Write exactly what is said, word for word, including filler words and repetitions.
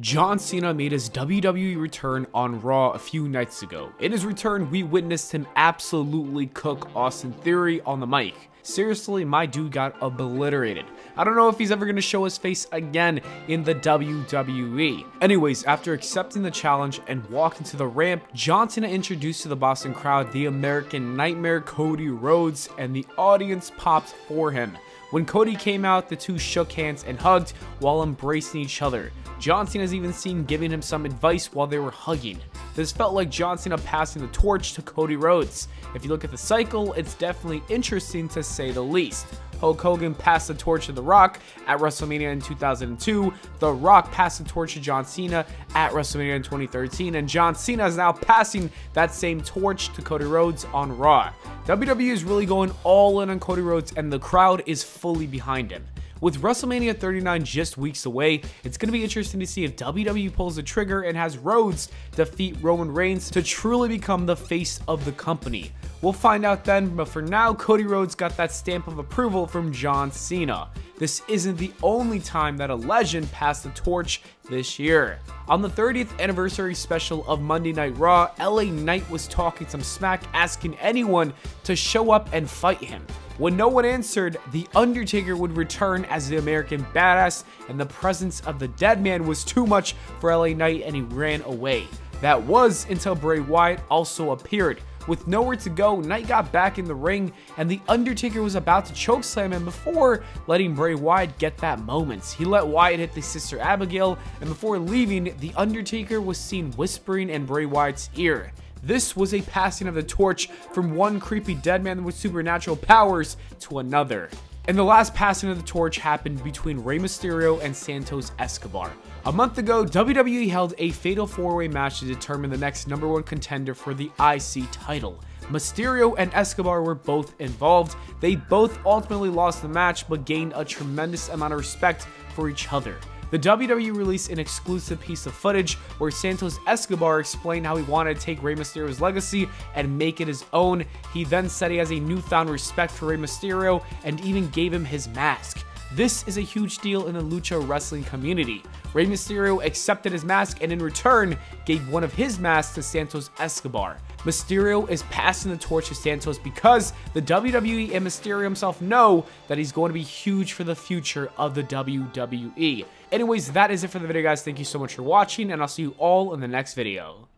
John Cena made his W W E return on Raw a few nights ago. In his return, we witnessed him absolutely cook Austin Theory on the mic. Seriously, my dude got obliterated. I don't know if he's ever going to show his face again in the W W E. Anyways, after accepting the challenge and walking to the ramp, John Cena introduced to the Boston crowd the American Nightmare Cody Rhodes, and the audience popped for him. When Cody came out, the two shook hands and hugged while embracing each other. John Cena is even seen giving him some advice while they were hugging. This felt like John Cena passing the torch to Cody Rhodes. If you look at the cycle, it's definitely interesting to say the least. Hulk Hogan passed the torch to The Rock at WrestleMania in two thousand two, The Rock passed the torch to John Cena at WrestleMania in twenty thirteen, and John Cena is now passing that same torch to Cody Rhodes on Raw. W W E is really going all in on Cody Rhodes, and the crowd is fully behind him. With WrestleMania thirty-nine just weeks away, it's going to be interesting to see if W W E pulls the trigger and has Rhodes defeat Roman Reigns to truly become the face of the company. We'll find out then, but for now, Cody Rhodes got that stamp of approval from John Cena. This isn't the only time that a legend passed the torch this year. On the thirtieth anniversary special of Monday Night Raw, L A Knight was talking some smack, asking anyone to show up and fight him. When no one answered, The Undertaker would return as the American Badass, and the presence of the Dead Man was too much for L A Knight, and he ran away. That was until Bray Wyatt also appeared. With nowhere to go, Knight got back in the ring, and The Undertaker was about to chokeslam him before letting Bray Wyatt get that moment. He let Wyatt hit the Sister Abigail, and before leaving, The Undertaker was seen whispering in Bray Wyatt's ear. This was a passing of the torch from one creepy dead man with supernatural powers to another. And the last passing of the torch happened between Rey Mysterio and Santos Escobar. A month ago, W W E held a fatal four-way match to determine the next number one contender for the I C title. Mysterio and Escobar were both involved. They both ultimately lost the match, but gained a tremendous amount of respect for each other. The W W E released an exclusive piece of footage where Santos Escobar explained how he wanted to take Rey Mysterio's legacy and make it his own. He then said he has a newfound respect for Rey Mysterio and even gave him his mask. This is a huge deal in the Lucha wrestling community. Rey Mysterio accepted his mask and in return gave one of his masks to Santos Escobar. Mysterio is passing the torch to Santos because the W W E and Mysterio himself know that he's going to be huge for the future of the W W E. Anyways, that is it for the video, guys. Thank you so much for watching, and I'll see you all in the next video.